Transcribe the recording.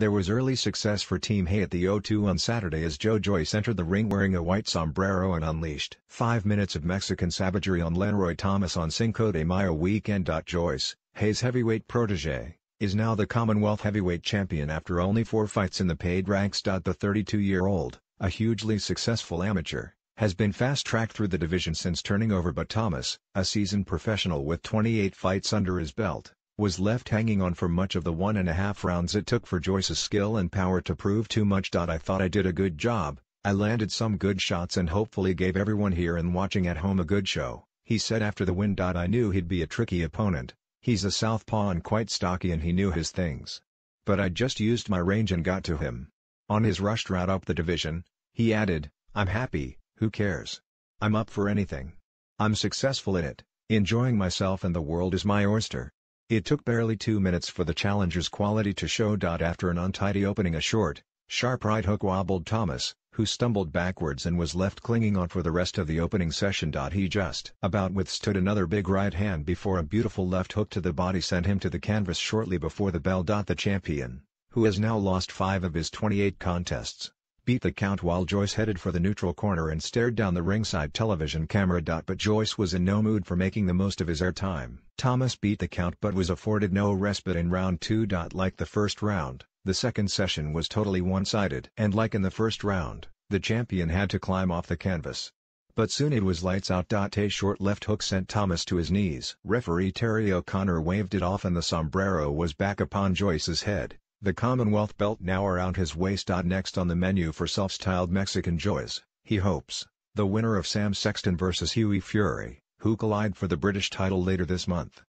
There was early success for Team Hay at the O2 on Saturday as Joe Joyce entered the ring wearing a white sombrero and unleashed 5 minutes of Mexican savagery on Lenroy Thomas on Cinco de Mayo weekend. Joyce, Hay's heavyweight protege, is now the Commonwealth heavyweight champion after only 4 fights in the paid ranks. The 32-year-old, a hugely successful amateur, has been fast-tracked through the division since turning over, but Thomas, a seasoned professional with 28 fights under his belt, was left hanging on for much of the 1.5 rounds it took for Joyce's skill and power to prove too much. I thought I did a good job, I landed some good shots and hopefully gave everyone here and watching at home a good show, he said after the win. I knew he'd be a tricky opponent, he's a southpaw and quite stocky and he knew his things. But I just used my range and got to him. On his rushed route up the division, he added, I'm happy, who cares? I'm up for anything. I'm successful in it, enjoying myself and the world is my oyster. It took barely 2 minutes for the challenger's quality to show. After an untidy opening, a short, sharp right hook wobbled Thomas, who stumbled backwards and was left clinging on for the rest of the opening session. He just about withstood another big right hand before a beautiful left hook to the body sent him to the canvas shortly before the bell. The champion, who has now lost 5 of his 28 contests, beat the count while Joyce headed for the neutral corner and stared down the ringside television camera. But Joyce was in no mood for making the most of his airtime. Thomas beat the count but was afforded no respite in round 2. Like the first round, the second session was totally one-sided. And like in the first round, the champion had to climb off the canvas. But soon it was lights out. A short left hook sent Thomas to his knees. Referee Terry O'Connor waved it off and the sombrero was back upon Joyce's head, the Commonwealth belt now around his waist. Next on the menu for self-styled Mexican Joyce, he hopes, the winner of Sam Sexton vs. Huey Fury, who collide for the British title later this month.